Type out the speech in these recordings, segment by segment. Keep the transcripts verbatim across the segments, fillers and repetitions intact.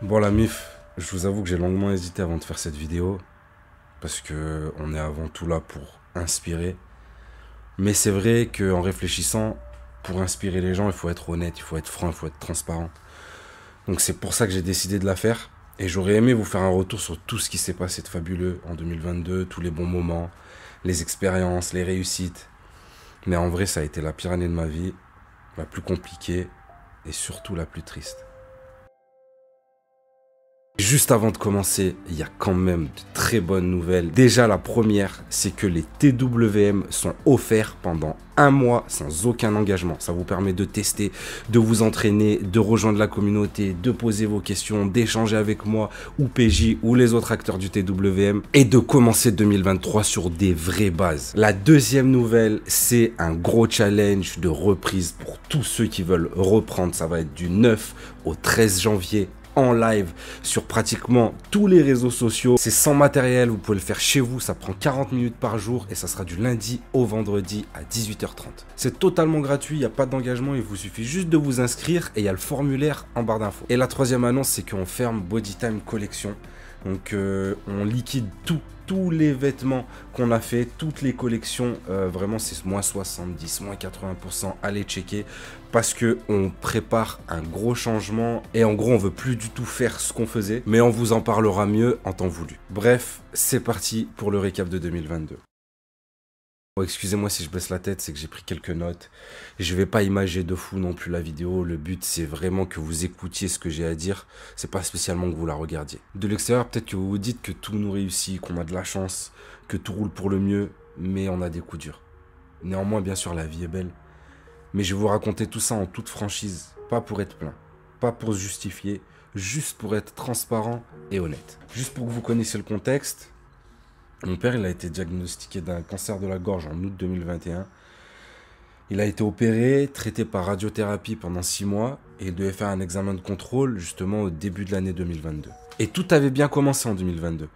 Bon la mif, je vous avoue que j'ai longuement hésité avant de faire cette vidéo, parce que on est avant tout là pour inspirer. Mais c'est vrai qu'en réfléchissant, pour inspirer les gens, il faut être honnête, il faut être franc, il faut être transparent. Donc c'est pour ça que j'ai décidé de la faire. Et j'aurais aimé vous faire un retour sur tout ce qui s'est passé de fabuleux en deux mille vingt-deux, tous les bons moments, les expériences, les réussites. Mais en vrai, ça a été la pire année de ma vie, la plus compliquée et surtout la plus triste. Juste avant de commencer, il y a quand même de très bonnes nouvelles. Déjà, la première, c'est que les T W M sont offerts pendant un mois sans aucun engagement. Ça vous permet de tester, de vous entraîner, de rejoindre la communauté, de poser vos questions, d'échanger avec moi ou P J ou les autres acteurs du T W M et de commencer deux mille vingt-trois sur des vraies bases. La deuxième nouvelle, c'est un gros challenge de reprise pour tous ceux qui veulent reprendre. Ça va être du neuf au treize janvier. En live sur pratiquement tous les réseaux sociaux. C'est sans matériel, vous pouvez le faire chez vous, ça prend quarante minutes par jour et ça sera du lundi au vendredi à dix-huit heures trente. C'est totalement gratuit, il n'y a pas d'engagement, il vous suffit juste de vous inscrire et il y a le formulaire en barre d'infos. Et la troisième annonce, c'est qu'on ferme Body Time Collection. Donc euh, on liquide tout, tous les vêtements qu'on a fait, toutes les collections, euh, vraiment c'est moins soixante-dix, moins quatre-vingts pour cent, allez checker parce que on prépare un gros changement et en gros on veut plus du tout faire ce qu'on faisait, mais on vous en parlera mieux en temps voulu. Bref, c'est parti pour le récap de deux mille vingt-deux. Bon, excusez-moi si je baisse la tête, c'est que j'ai pris quelques notes. Je vais pas imager de fou non plus la vidéo. Le but, c'est vraiment que vous écoutiez ce que j'ai à dire. C'est pas spécialement que vous la regardiez. De l'extérieur, peut-être que vous vous dites que tout nous réussit, qu'on a de la chance, que tout roule pour le mieux, mais on a des coups durs. Néanmoins, bien sûr, la vie est belle. Mais je vais vous raconter tout ça en toute franchise. Pas pour être plein, pas pour se justifier, juste pour être transparent et honnête. Juste pour que vous connaissiez le contexte. Mon père, il a été diagnostiqué d'un cancer de la gorge en août deux mille vingt et un. Il a été opéré, traité par radiothérapie pendant six mois et il devait faire un examen de contrôle justement au début de l'année deux mille vingt-deux. Et tout avait bien commencé en deux mille vingt-deux.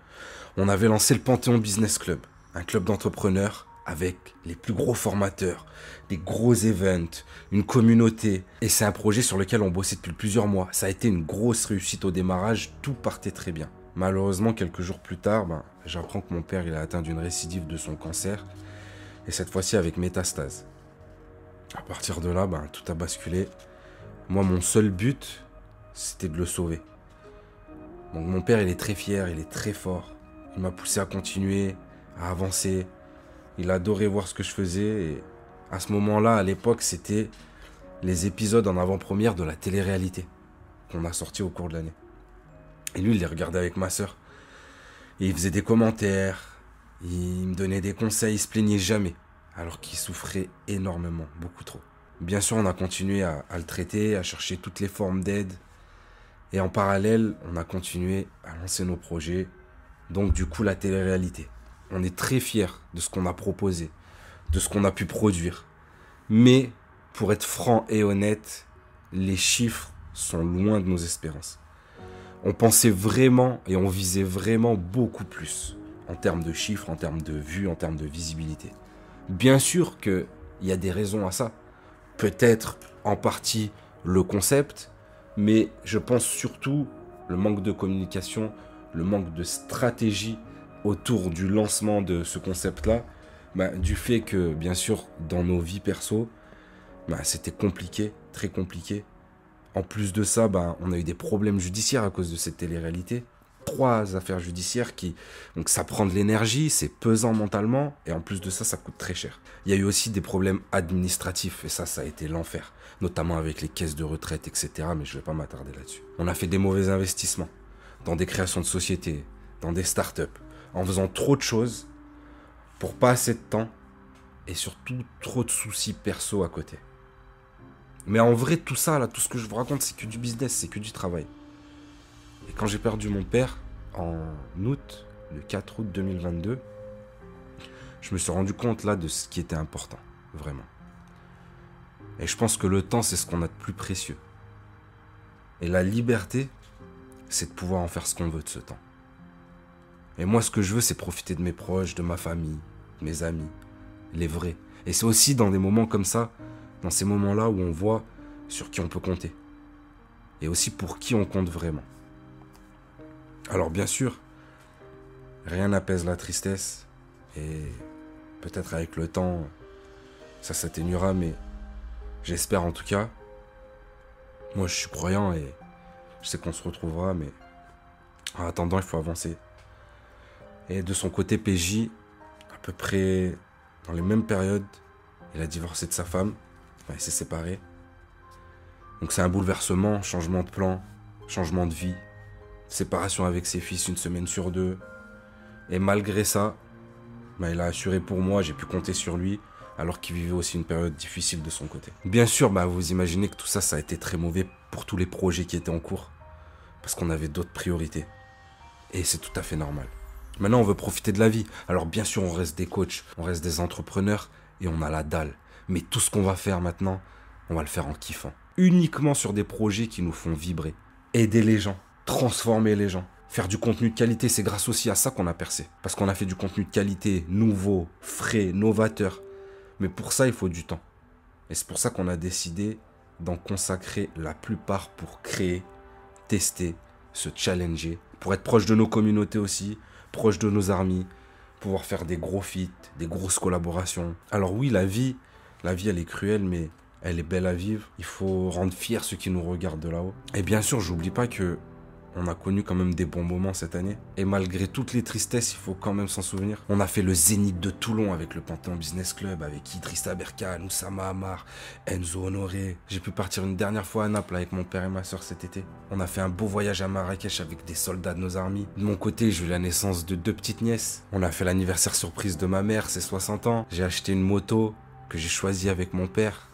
On avait lancé le Panthéon Business Club, un club d'entrepreneurs avec les plus gros formateurs, des gros events, une communauté. Et c'est un projet sur lequel on bossait depuis plusieurs mois. Ça a été une grosse réussite au démarrage, tout partait très bien. Malheureusement, quelques jours plus tard, ben, j'apprends que mon père il a atteint d'une récidive de son cancer, et cette fois-ci avec métastase. À partir de là, ben, tout a basculé. Moi, mon seul but, c'était de le sauver. Donc mon père, il est très fier, il est très fort. Il m'a poussé à continuer, à avancer. Il adorait voir ce que je faisais. Et à ce moment-là, à l'époque, c'était les épisodes en avant-première de la télé-réalité qu'on a sorti au cours de l'année. Et lui, il les regardait avec ma sœur. Et il faisait des commentaires, il me donnait des conseils, il se plaignait jamais. Alors qu'il souffrait énormément, beaucoup trop. Bien sûr, on a continué à, à le traiter, à chercher toutes les formes d'aide. Et en parallèle, on a continué à lancer nos projets. Donc du coup, la télé-réalité. On est très fiers de ce qu'on a proposé, de ce qu'on a pu produire. Mais, pour être franc et honnête, les chiffres sont loin de nos espérances. On pensait vraiment et on visait vraiment beaucoup plus en termes de chiffres, en termes de vues, en termes de visibilité. Bien sûr qu'il y a des raisons à ça. Peut-être en partie le concept, mais je pense surtout le manque de communication, le manque de stratégie autour du lancement de ce concept-là, bah, du fait que, bien sûr, dans nos vies perso, bah, c'était compliqué, très compliqué. En plus de ça, bah, on a eu des problèmes judiciaires à cause de cette télé-réalité. Trois affaires judiciaires qui... Donc ça prend de l'énergie, c'est pesant mentalement, et en plus de ça, ça coûte très cher. Il y a eu aussi des problèmes administratifs, et ça, ça a été l'enfer. Notamment avec les caisses de retraite, et cetera, mais je ne vais pas m'attarder là-dessus. On a fait des mauvais investissements, dans des créations de sociétés, dans des startups, en faisant trop de choses, pour pas assez de temps, et surtout trop de soucis perso à côté. Mais en vrai, tout ça, là, tout ce que je vous raconte, c'est que du business, c'est que du travail. Et quand j'ai perdu mon père, en août, le quatre août deux mille vingt-deux, je me suis rendu compte, là, de ce qui était important, vraiment. Et je pense que le temps, c'est ce qu'on a de plus précieux. Et la liberté, c'est de pouvoir en faire ce qu'on veut de ce temps. Et moi, ce que je veux, c'est profiter de mes proches, de ma famille, de mes amis, les vrais. Et c'est aussi dans des moments comme ça, dans ces moments-là où on voit sur qui on peut compter. Et aussi pour qui on compte vraiment. Alors bien sûr, rien n'apaise la tristesse, et peut-être avec le temps, ça s'atténuera, mais j'espère en tout cas. Moi je suis croyant et je sais qu'on se retrouvera, mais en attendant il faut avancer. Et de son côté, P J, à peu près dans les mêmes périodes, il a divorcé de sa femme, enfin il s'est séparé. Donc c'est un bouleversement, changement de plan, changement de vie, séparation avec ses fils une semaine sur deux. Et malgré ça, bah, il a assuré pour moi, j'ai pu compter sur lui, alors qu'il vivait aussi une période difficile de son côté. Bien sûr, bah, vous imaginez que tout ça, ça a été très mauvais pour tous les projets qui étaient en cours, parce qu'on avait d'autres priorités. Et c'est tout à fait normal. Maintenant, on veut profiter de la vie. Alors bien sûr, on reste des coachs, on reste des entrepreneurs, et on a la dalle. Mais tout ce qu'on va faire maintenant, on va le faire en kiffant. Uniquement sur des projets qui nous font vibrer. Aider les gens, transformer les gens. Faire du contenu de qualité, c'est grâce aussi à ça qu'on a percé. Parce qu'on a fait du contenu de qualité, nouveau, frais, novateur. Mais pour ça, il faut du temps. Et c'est pour ça qu'on a décidé d'en consacrer la plupart pour créer, tester, se challenger. Pour être proche de nos communautés aussi, proche de nos armies. Pouvoir faire des gros feats, des grosses collaborations. Alors oui, la vie, la vie elle est cruelle, mais elle est belle à vivre. Il faut rendre fiers ceux qui nous regardent de là-haut. Et bien sûr, j'oublie pas que... on a connu quand même des bons moments cette année. Et malgré toutes les tristesses, il faut quand même s'en souvenir. On a fait le Zénith de Toulon avec le Panthéon Business Club, avec Idrissa Berkane, Oussama Amar, Enzo Honoré. J'ai pu partir une dernière fois à Naples avec mon père et ma soeur cet été. On a fait un beau voyage à Marrakech avec des soldats de nos armées. De mon côté, j'ai eu la naissance de deux petites nièces. On a fait l'anniversaire surprise de ma mère, ses soixante ans. J'ai acheté une moto que j'ai choisie avec mon père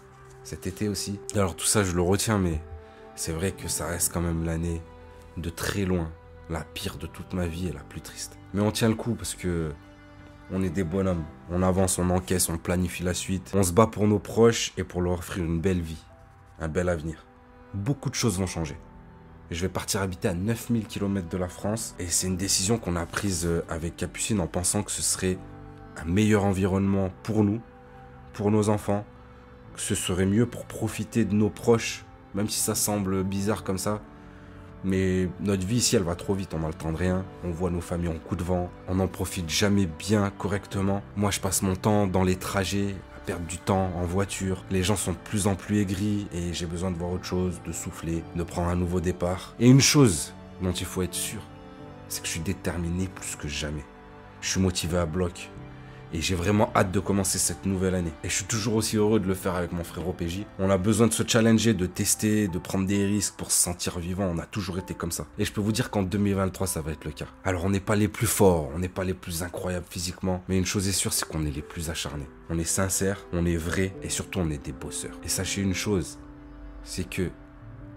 cet été aussi. Et alors tout ça, je le retiens, mais c'est vrai que ça reste quand même l'année de très loin la pire de toute ma vie et la plus triste. Mais on tient le coup parce que on est des bonhommes. On avance, on encaisse, on planifie la suite. On se bat pour nos proches et pour leur offrir une belle vie, un bel avenir. Beaucoup de choses vont changer. Je vais partir habiter à neuf mille kilomètres de la France et c'est une décision qu'on a prise avec Capucine en pensant que ce serait un meilleur environnement pour nous, pour nos enfants, que ce serait mieux pour profiter de nos proches, même si ça semble bizarre comme ça. Mais notre vie ici, elle va trop vite, on n'a le temps de rien. On voit nos familles en coup de vent, on n'en profite jamais bien correctement. Moi, je passe mon temps dans les trajets, à perdre du temps en voiture. Les gens sont de plus en plus aigris et j'ai besoin de voir autre chose, de souffler, de prendre un nouveau départ. Et une chose dont il faut être sûr, c'est que je suis déterminé plus que jamais. Je suis motivé à bloc et j'ai vraiment hâte de commencer cette nouvelle année. Et je suis toujours aussi heureux de le faire avec mon frérot P J. On a besoin de se challenger, de tester, de prendre des risques pour se sentir vivant. On a toujours été comme ça. Et je peux vous dire qu'en deux mille vingt-trois, ça va être le cas. Alors on n'est pas les plus forts, on n'est pas les plus incroyables physiquement. Mais une chose est sûre, c'est qu'on est les plus acharnés. On est sincères, on est vrais et surtout on est des bosseurs. Et sachez une chose, c'est que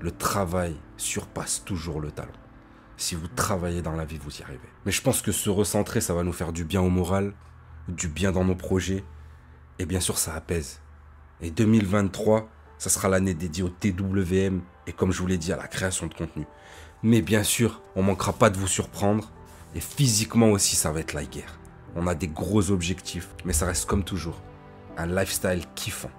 le travail surpasse toujours le talent. Si vous travaillez dans la vie, vous y arrivez. Mais je pense que se recentrer, ça va nous faire du bien au moral, du bien dans nos projets, et bien sûr ça apaise. Et deux mille vingt-trois, ça sera l'année dédiée au T W M et comme je vous l'ai dit, à la création de contenu. Mais bien sûr, on manquera pas de vous surprendre et physiquement aussi ça va être la guerre. On a des gros objectifs, mais ça reste comme toujours un lifestyle kiffant.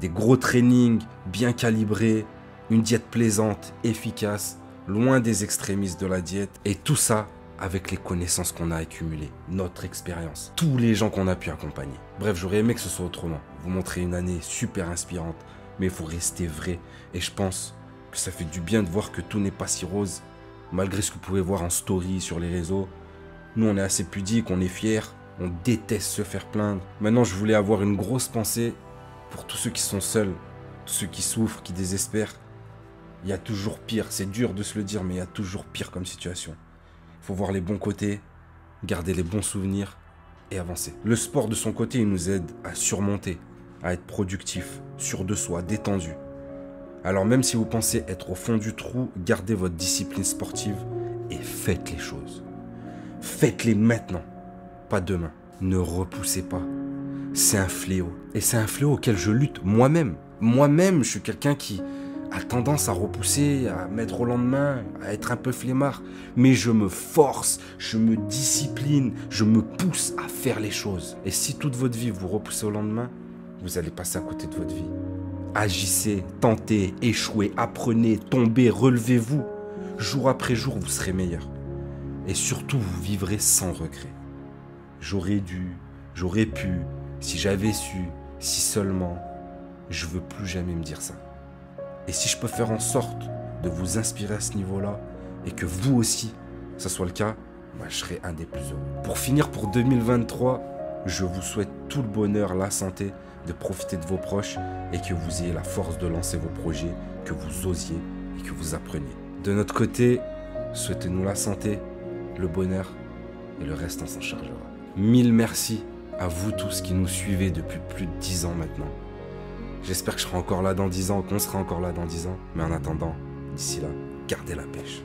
Des gros trainings bien calibrés, une diète plaisante, efficace, loin des extrémistes de la diète et tout ça avec les connaissances qu'on a accumulées, notre expérience, tous les gens qu'on a pu accompagner. Bref, j'aurais aimé que ce soit autrement. Vous montrez une année super inspirante, mais il faut rester vrai. Et je pense que ça fait du bien de voir que tout n'est pas si rose, malgré ce que vous pouvez voir en story, sur les réseaux. Nous, on est assez pudiques, on est fiers, on déteste se faire plaindre. Maintenant, je voulais avoir une grosse pensée pour tous ceux qui sont seuls, tous ceux qui souffrent, qui désespèrent. Il y a toujours pire, c'est dur de se le dire, mais il y a toujours pire comme situation. Faut voir les bons côtés, garder les bons souvenirs et avancer. Le sport de son côté, il nous aide à surmonter, à être productif, sûr de soi, détendu. Alors même si vous pensez être au fond du trou, gardez votre discipline sportive et faites les choses. Faites-les maintenant, pas demain. Ne repoussez pas. C'est un fléau. Et c'est un fléau auquel je lutte moi-même. Moi-même, je suis quelqu'un qui a tendance à repousser, à mettre au lendemain, à être un peu flemmard. Mais je me force, je me discipline, je me pousse à faire les choses. Et si toute votre vie vous repoussez au lendemain, vous allez passer à côté de votre vie. Agissez, tentez, échouez, apprenez, tombez, relevez-vous. Jour après jour, vous serez meilleur. et surtout vous vivrez sans regret. J'aurais dû, j'aurais pu, si j'avais su, si seulement, je veux plus jamais me dire ça. Et si je peux faire en sorte de vous inspirer à ce niveau-là, et que vous aussi, ça soit le cas, bah, je serai un des plus heureux. Pour finir, pour deux mille vingt-trois, je vous souhaite tout le bonheur, la santé, de profiter de vos proches, et que vous ayez la force de lancer vos projets, que vous osiez et que vous appreniez. De notre côté, souhaitez-nous la santé, le bonheur, et le reste on s'en chargera. Mille merci à vous tous qui nous suivez depuis plus de dix ans maintenant. J'espère que je serai encore là dans dix ans, qu'on sera encore là dans dix ans. Mais en attendant, d'ici là, gardez la pêche.